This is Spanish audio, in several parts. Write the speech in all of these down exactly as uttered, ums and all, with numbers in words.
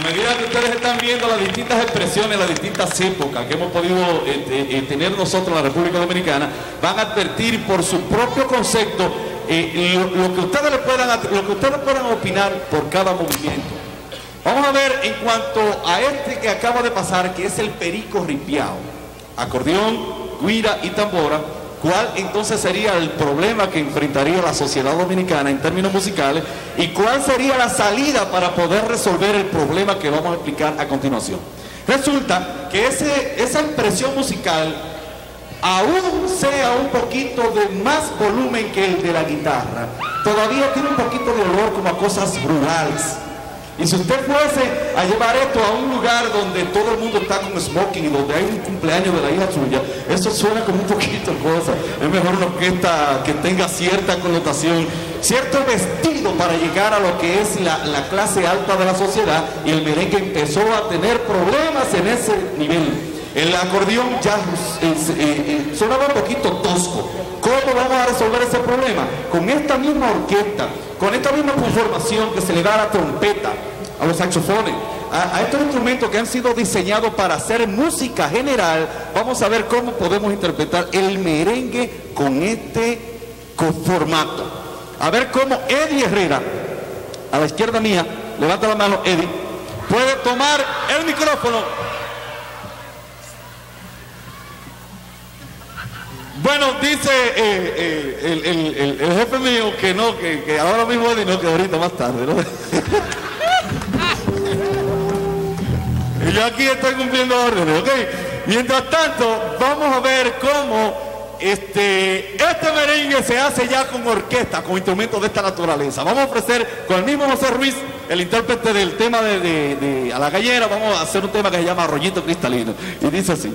a medida que ustedes están viendo las distintas expresiones, las distintas épocas que hemos podido eh, tener nosotros en la República Dominicana, van a advertir por su propio concepto eh, lo, lo, que ustedes le puedan, lo que ustedes puedan opinar por cada movimiento. Vamos a ver en cuanto a este que acaba de pasar, que es el perico ripiao, acordeón, guira y tambora. ¿Cuál entonces sería el problema que enfrentaría la sociedad dominicana en términos musicales? ¿Y cuál sería la salida para poder resolver el problema que vamos a explicar a continuación? Resulta que ese, esa expresión musical, aún sea un poquito de más volumen que el de la guitarra, todavía tiene un poquito de olor como a cosas rurales. Y si usted fuese a llevar esto a un lugar donde todo el mundo está con smoking y donde hay un cumpleaños de la hija suya, eso suena como un poquito cosa. Es mejor una orquesta que tenga cierta connotación, cierto vestido para llegar a lo que es la, la clase alta de la sociedad, y el merengue empezó a tener problemas en ese nivel. El acordeón ya eh, eh, sonaba un poquito tosco. ¿Cómo vamos a resolver ese problema? Con esta misma orquesta, con esta misma conformación que se le da a la trompeta, a los saxofones, a, a estos instrumentos que han sido diseñados para hacer música general, vamos a ver cómo podemos interpretar el merengue con este formato. A ver cómo Eddie Herrera, a la izquierda mía, levanta la mano Eddie, puede tomar el micrófono. Bueno, dice eh, eh, el, el, el, el jefe mío que no, que, que ahora mismo Eddie no, que ahorita más tarde, ¿no? Y yo aquí estoy cumpliendo órdenes, ¿ok? Mientras tanto, vamos a ver cómo este, este merengue se hace ya con orquesta, con instrumentos de esta naturaleza. Vamos a ofrecer con el mismo José Ruiz, el intérprete del tema de, de, de A la Gallera, vamos a hacer un tema que se llama Arroyito Cristalino, y dice así.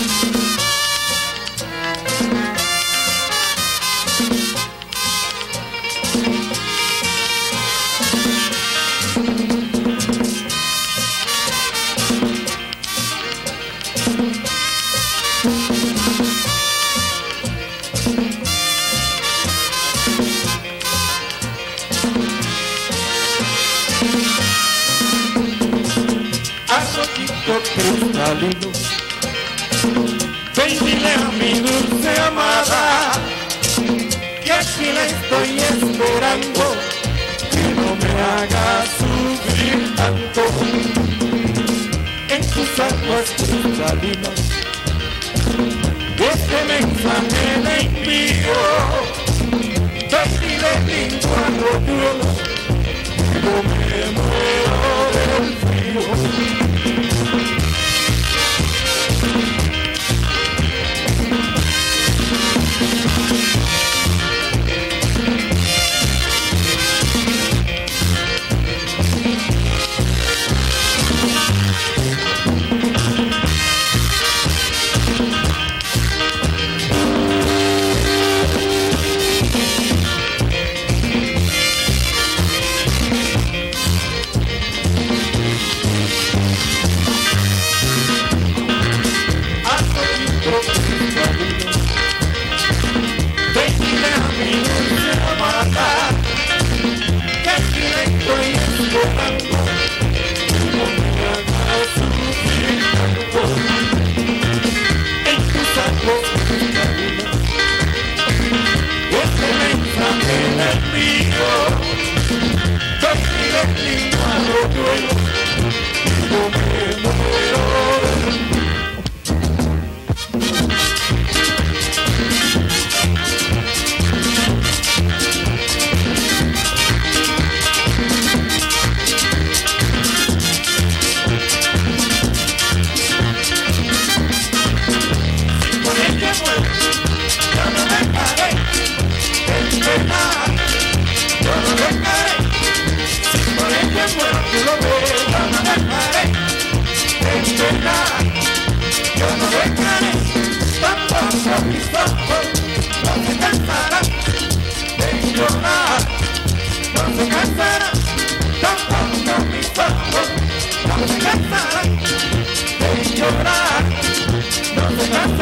Cristalino, ven dile a mi dulce amada que aquí la estoy esperando, que no me haga sufrir tanto. En tus aguas cristalinas este mensaje le envío, ven dile lindo arroyuelo, no me muero del frío. No se cansará.